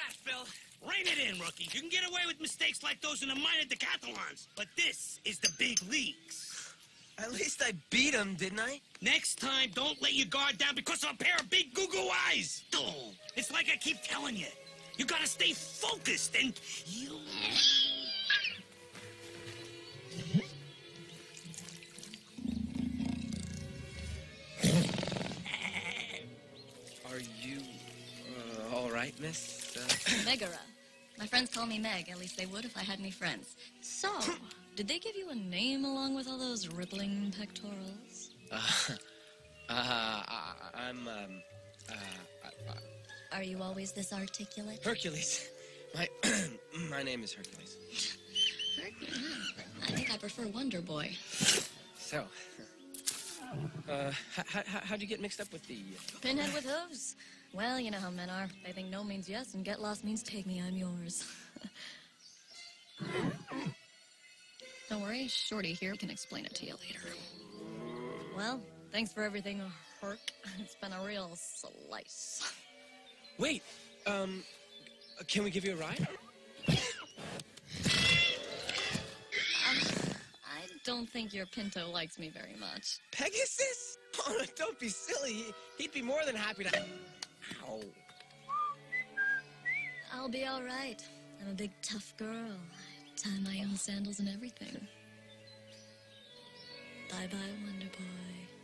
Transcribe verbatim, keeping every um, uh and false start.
that, Phil. Rein it in, rookie. You can get away with mistakes like those in the minor decathlons, but this is the big leagues. At least I beat him, didn't I? Next time, don't let your guard down because of a pair of big goo-goo eyes. Oh, it's like I keep telling you. You gotta stay focused, and you... Are you uh, all right, Miss? Uh... Megara. My friends call me Meg. At least they would if I had any friends. So, did they give you a name along with all those rippling pectorals? Uh, uh, uh I'm, um, uh, uh, Are you always this articulate? Hercules. My, my name is Hercules. Hercules? I think I prefer Wonder Boy. So... Uh, how'd you get mixed up with the... Uh... Pinhead with hooves? Well, you know how men are. They think no means yes, and get lost means take me, I'm yours. Don't worry, Shorty here can explain it to you later. Well, thanks for everything, Herc. It's been a real slice. Wait, um, can we give you a ride? I don't think your Pinto likes me very much. Pegasus? Oh, don't be silly. He, he'd be more than happy to... Ow. I'll be all right. I'm a big, tough girl. I tie my own sandals and everything. Bye-bye, Wonder Boy.